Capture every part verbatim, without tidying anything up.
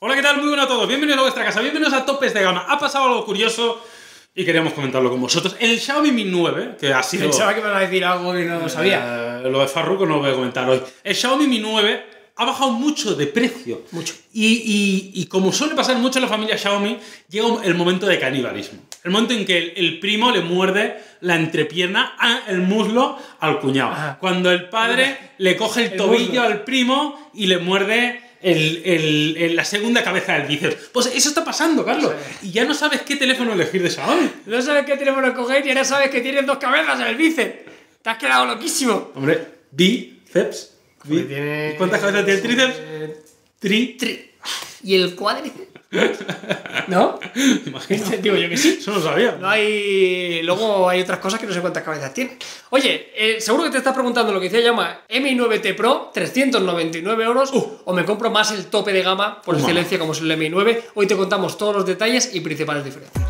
Hola, ¿qué tal? Muy buenas a todos, bienvenidos a vuestra casa, bienvenidos a Topes de Gama. Ha pasado algo curioso y queríamos comentarlo con vosotros. El Xiaomi Mi nueve, que ha sido... Pensaba que me iba a decir algo que no sabía. Eh, lo de Farruko no lo voy a comentar hoy. El Xiaomi Mi nueve ha bajado mucho de precio. Mucho. Y, y, y como suele pasar mucho en la familia Xiaomi, llega el momento de canibalismo. El momento en que el, el primo le muerde la entrepierna, el muslo, al cuñado. Ajá. Cuando el padre le coge el, el tobillo muslo. al primo y le muerde... El, el, el, la segunda cabeza del bíceps. Pues eso está pasando, Carlos. Sí. Y ya no sabes qué teléfono elegir de Xiaomi. No sabes qué teléfono coger y ahora sabes que tienes dos cabezas en el bíceps. Te has quedado loquísimo. Hombre, bíceps. Bí... Tiene... ¿Cuántas cabezas tiene el tríceps? Tri... Tri... ¿Y el cuádriceps? ¿No? Imagínate, digo yo que sí. Eso no sabía. No hay... Luego hay otras cosas que no sé cuántas cabezas tiene. Oye, eh, seguro que te estás preguntando lo que decía llama Mi nueve T Pro, trescientos noventa y nueve euros. Uh. O me compro más el tope de gama por excelencia uh. como es el Mi nueve. Hoy te contamos todos los detalles y principales diferencias.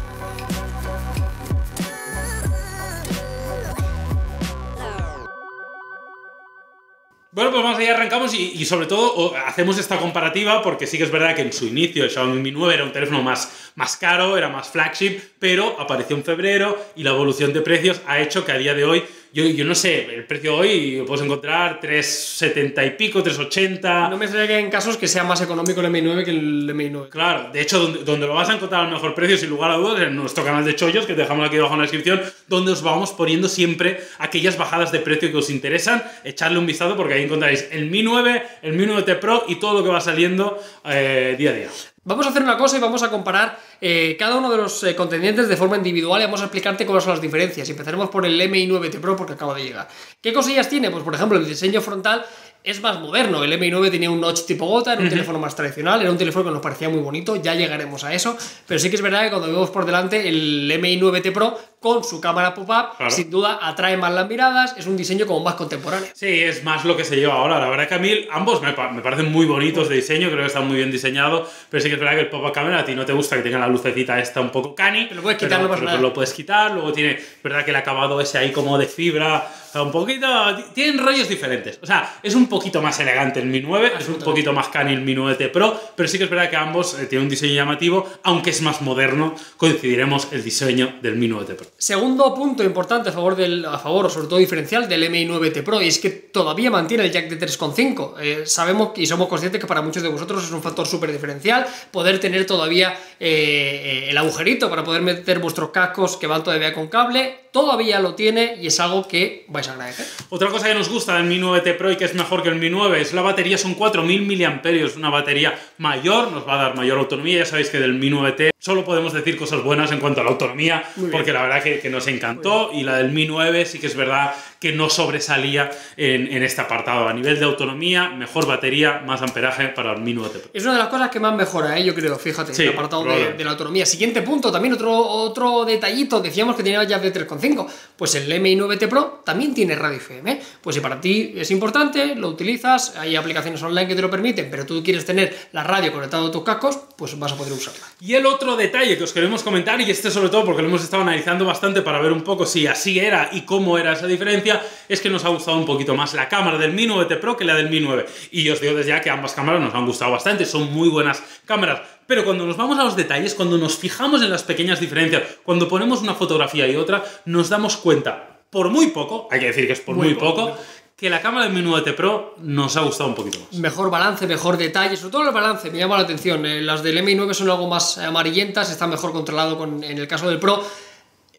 Bueno, pues vamos allá, arrancamos y, y sobre todo hacemos esta comparativa porque sí que es verdad que en su inicio el Xiaomi Mi nueve era un teléfono más, más caro, era más flagship, pero apareció en febrero y la evolución de precios ha hecho que a día de hoy, yo, yo no sé, el precio hoy puedes encontrar tres setenta y pico, tres ochenta... No me extraña en casos que sea más económico el Mi nueve que el Mi nueve. Claro, de hecho, donde, donde lo vas a encontrar al mejor precio, sin lugar a dudas, en nuestro canal de chollos, que te dejamos aquí abajo en la descripción, donde os vamos poniendo siempre aquellas bajadas de precio que os interesan. Echarle un vistazo porque ahí encontraréis el Mi nueve, el Mi nueve T Pro y todo lo que va saliendo eh, día a día. Vamos a hacer una cosa y vamos a comparar eh, cada uno de los eh, contendientes de forma individual y vamos a explicarte cuáles son las diferencias. Empezaremos por el Mi nueve T Pro porque acaba de llegar. ¿Qué cosillas tiene? Pues por ejemplo el diseño frontal es más moderno. El Mi nueve tenía un notch tipo gota, era un uh-huh. teléfono más tradicional, era un teléfono que nos parecía muy bonito, ya llegaremos a eso, pero sí que es verdad que cuando vemos por delante el Mi nueve T Pro con su cámara pop-up, claro, sin duda atrae más las miradas, es un diseño como más contemporáneo. Sí, es más lo que se lleva ahora. La verdad que a mí ambos me, pa me parecen muy bonitos de diseño, creo que están muy bien diseñados, pero sí que es verdad que el pop-up camera a ti no te gusta que tenga la lucecita esta un poco cani, pero lo puedes quitar, pero, no pasa pero, nada. Pero lo puedes quitar, luego tiene, verdad que el acabado ese ahí como de fibra, un poquito, tienen rollos diferentes, o sea, es un poquito más elegante el Mi nueve, es un poquito más cani el Mi nueve T Pro, pero sí que es verdad que ambos tienen un diseño llamativo, aunque es más moderno, coincidiremos el diseño del Mi nueve T Pro. Segundo punto importante a favor, del, a favor o sobre todo diferencial del Mi nueve T Pro, y es que todavía mantiene el jack de tres coma cinco, eh, sabemos y somos conscientes que para muchos de vosotros es un factor súper diferencial, poder tener todavía eh, el agujerito para poder meter vuestros cascos que van todavía con cable, todavía lo tiene y es algo que vais a agradecer. Otra cosa que nos gusta del Mi nueve T Pro y que es mejor que el Mi nueve es la batería, son cuatro mil miliamperios hora, una batería mayor, nos va a dar mayor autonomía. Ya sabéis que del Mi nueve T solo podemos decir cosas buenas en cuanto a la autonomía, porque la verdad que, que nos encantó, y la del Mi nueve sí que es verdad que no sobresalía en, en este apartado. A nivel de autonomía, mejor batería, más amperaje para el Mi nueve T Pro. Es una de las cosas que más mejora, ¿eh? Yo creo, fíjate, sí, el apartado de, de la autonomía. Siguiente punto, también otro, otro detallito, decíamos que tenía ya de tres coma cinco, pues el Mi nueve T Pro también tiene radio F M, ¿eh? Pues si para ti es importante, lo utilizas, hay aplicaciones online que te lo permiten, pero tú quieres tener la radio conectada a tus cascos, pues vas a poder usarla. Y el otro detalle que os queremos comentar, y este sobre todo porque lo hemos estado analizando bastante para ver un poco si así era y cómo era esa diferencia, es que nos ha gustado un poquito más la cámara del Mi nueve T Pro que la del Mi nueve. Y os digo desde ya que ambas cámaras nos han gustado bastante, son muy buenas cámaras. Pero cuando nos vamos a los detalles, cuando nos fijamos en las pequeñas diferencias, cuando ponemos una fotografía y otra, nos damos cuenta, por muy poco, hay que decir que es por muy, muy poco, poco que la cámara del Mi nueve T Pro nos ha gustado un poquito más. Mejor balance, mejor detalle, sobre todo el balance, me llama la atención. Las del Mi nueve son algo más amarillentas, está mejor controlado con, en el caso del Pro.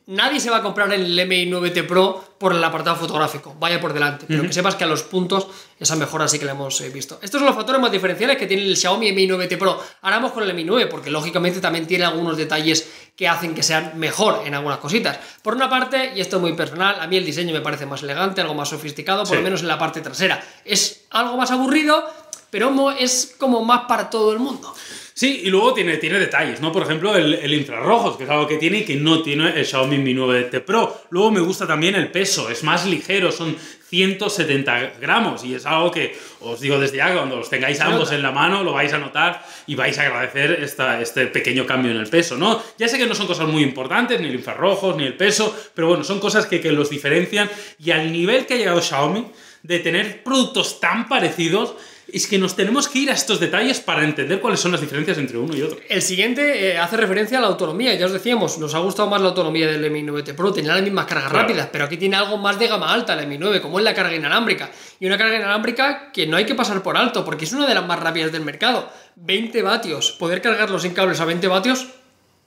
Nadie se va a comprar el Mi nueve T Pro por el apartado fotográfico, vaya por delante, pero uh-huh. que sepas que a los puntos esa mejora sí que la hemos eh, visto. Estos son los factores más diferenciales que tiene el Xiaomi Mi nueve T Pro. Ahora vamos con el Mi nueve, porque lógicamente también tiene algunos detalles que hacen que sean mejor en algunas cositas. Por una parte, y esto es muy personal, a mí el diseño me parece más elegante, algo más sofisticado, por sí. lo menos en la parte trasera. Es algo más aburrido, pero es como más para todo el mundo. Sí, y luego tiene, tiene detalles, ¿no? Por ejemplo, el, el infrarrojos, que es algo que tiene y que no tiene el Xiaomi Mi nueve T Pro. Luego me gusta también el peso, es más ligero, son ciento setenta gramos y es algo que os digo desde ya, cuando los tengáis ambos en la mano lo vais a notar y vais a agradecer esta, este pequeño cambio en el peso, ¿no? Ya sé que no son cosas muy importantes, ni el infrarrojos, ni el peso, pero bueno, son cosas que, que los diferencian, y al nivel que ha llegado Xiaomi de tener productos tan parecidos Es que nos tenemos que ir a estos detalles para entender cuáles son las diferencias entre uno y otro. El siguiente eh, hace referencia a la autonomía. Ya os decíamos, nos ha gustado más la autonomía del Mi nueve T Pro. Tenía las mismas cargas claro. rápidas, pero aquí tiene algo más de gama alta, la Mi nueve, como es la carga inalámbrica. Y una carga inalámbrica que no hay que pasar por alto, porque es una de las más rápidas del mercado. veinte vatios. Poder cargarlo sin cables a veinte vatios...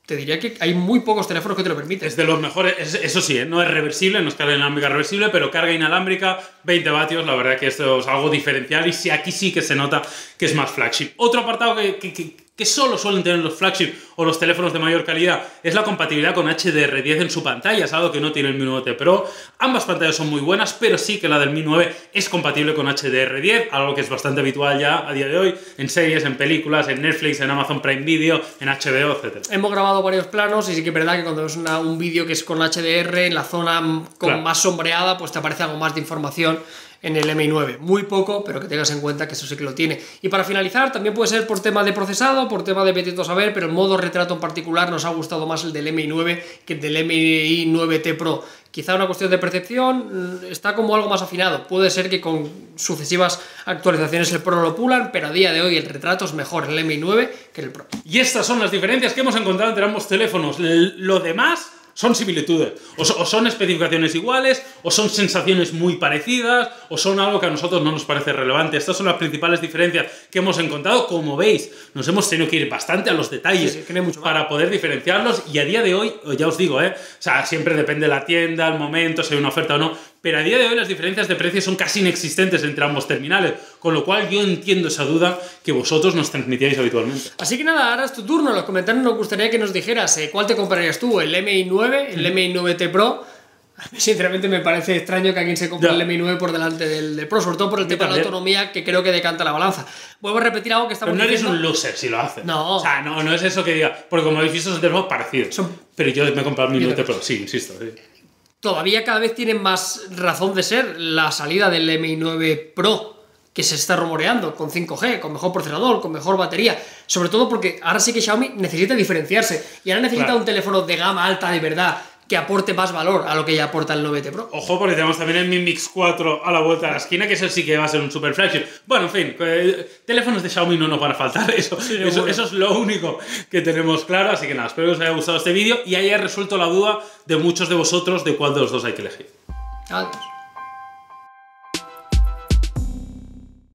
Te diría que hay muy pocos teléfonos que te lo permiten. Es de los mejores, es, eso sí, ¿eh? No es reversible, no es carga inalámbrica reversible, pero carga inalámbrica, veinte vatios, la verdad que esto es algo diferencial y sí, aquí sí que se nota que es más flagship. Otro apartado que, que, que, que solo suelen tener los flagship o los teléfonos de mayor calidad es la compatibilidad con H D R diez en su pantalla, es algo que no tiene el Mi nueve T Pro. Ambas pantallas son muy buenas, pero sí que la del Mi nueve es compatible con H D R diez, algo que es bastante habitual ya a día de hoy en series, en películas, en Netflix, en Amazon Prime Video, en H B O, etcétera. Hemos grabado varios planos y sí que es verdad que cuando ves una, un vídeo que es con H D R en la zona con claro. más sombreada, pues te aparece algo más de información en el Mi nueve. Muy poco, pero que tengas en cuenta que eso sí que lo tiene. Y para finalizar, también puede ser por tema de procesado, por tema de apetito saber, pero el modo retrato en particular nos ha gustado más el del Mi nueve que el del Mi nueve T Pro. Quizá una cuestión de percepción, está como algo más afinado. Puede ser que con sucesivas actualizaciones el Pro lo pulan, pero a día de hoy el retrato es mejor en el Mi nueve que en el Pro. Y estas son las diferencias que hemos encontrado entre ambos teléfonos. Lo demás son similitudes, o, so, o son especificaciones iguales, o son sensaciones muy parecidas, o son algo que a nosotros no nos parece relevante. Estas son las principales diferencias que hemos encontrado. Como veis, nos hemos tenido que ir bastante a los detalles sí, sí, mucho para poder diferenciarlos, y a día de hoy, ya os digo, ¿eh? O sea, siempre depende de la tienda, el momento, si hay una oferta o no, pero a día de hoy las diferencias de precios son casi inexistentes entre ambos terminales, con lo cual yo entiendo esa duda que vosotros nos transmitíais habitualmente. Así que nada, ahora es tu turno. En los comentarios nos gustaría que nos dijeras ¿eh? ¿cuál te comprarías tú? ¿El Mi nueve? ¿El sí. Mi nueve T Pro? Sinceramente me parece extraño que alguien se compre el Mi nueve por delante del, del Pro, sobre todo por el tema de la autonomía, que creo que decanta la balanza. Vuelvo a repetir algo que estamos diciendo. Pero no eres un loser si lo haces. No. O sea, no, no es eso que diga, porque como habéis visto son teléfonos parecidos. Son... Pero yo me he comprado el Mi nueve T Pro, sí, insisto. Sí. Todavía cada vez tiene más razón de ser la salida del Mi nueve Pro, que se está rumoreando, con cinco G, con mejor procesador, con mejor batería, sobre todo porque ahora sí que Xiaomi necesita diferenciarse y ahora necesita claro. un teléfono de gama alta de verdad, que aporte más valor a lo que ya aporta el nueve T Pro. Ojo, porque tenemos también el Mi Mix cuatro a la vuelta de la esquina, que ese sí que va a ser un super flagship. Bueno, en fin, eh, teléfonos de Xiaomi no nos van a faltar, eso, sí, eso, bueno. eso es lo único que tenemos claro. Así que nada, espero que os haya gustado este vídeo y haya resuelto la duda de muchos de vosotros de cuál de los dos hay que elegir. Adiós.